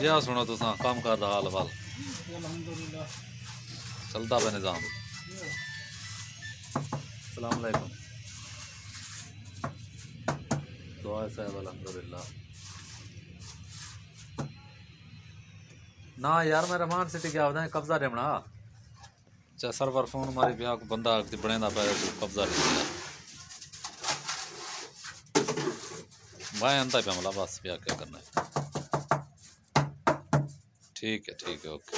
يا سنو تسان كام كار دا حال بال الحمد لله چلتا بہ نظام السلام علیکم دعا صاحب الحمدللہ نا یار میں رمان سٹی کیا ودا قبضہ رمنا چا سرور فون ہماری بیا کو بندہ اگتی بنے دا پے قبضہ بھائی انتا پہ ملا بس بیا کیا کرنا ہے ٹھیک ہے اوکے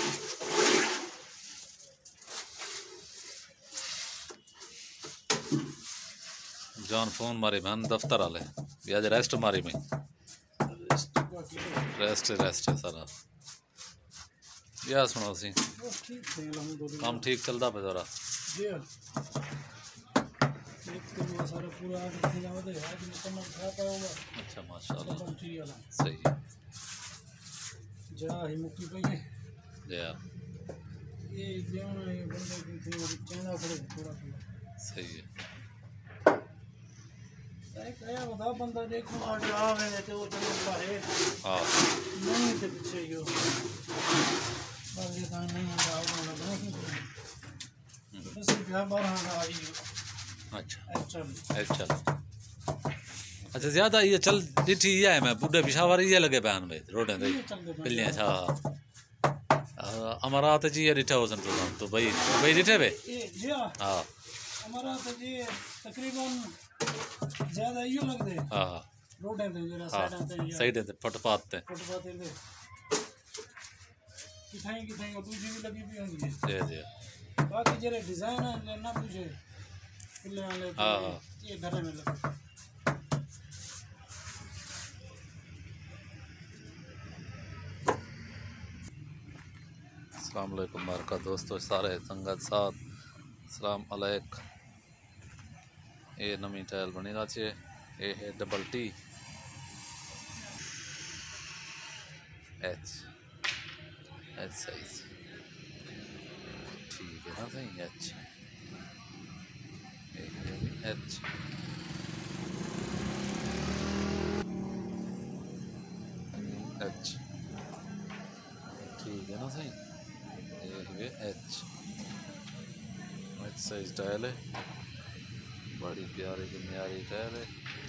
جان فون ماری بہن دفتر والے بیا دے ریسٹ ماری میں ریسٹ سارا یا سناؤ سی کام ٹھیک چلدا پے ذرا جی ایک سارا پورا اچھا ماشاءاللہ صحیح جا ہی مکی پئی ہے یہ جان بندے کو چنا پڑے تھوڑا صحیح ہے ایک ہے وہ بندہ دیکھو اور آوے تے وہ چلو پڑے ہاں نہیں تے پیچھے یو بندے دان نہیں آ رہا بس بیا بارہ آ رہی अच्छा ज्यादा ये चल डिठी ये है मैं बुड्ढे पिशावर ये लगे बयान में रोड है पिल्ले अच्छा अमरात जी ये डिठा हो सन तो भाई डिठे बे जी हां अमरात जी तकरीबन ज्यादा यो लग दे हां रोड है जरा साइड है फुटपाथ पे किथाई और दूसरी भी लगी भी होंगी जी बाकी जरे डिजाइन है ना मुझे السلام علیکم مبارکہ دوستو سارے سنگت ساتھ السلام علیک یہ نمی ٹائل بنی دا چھے یہ ہے ڈبل ٹی ایچ سائز ٹھیک ہے نا صحیح ایچ H H ٹھیک ہے نا صحیح یہ ہے H H سائز ٹائل ہے بڑی پیاری کی معیاری ٹائل ہے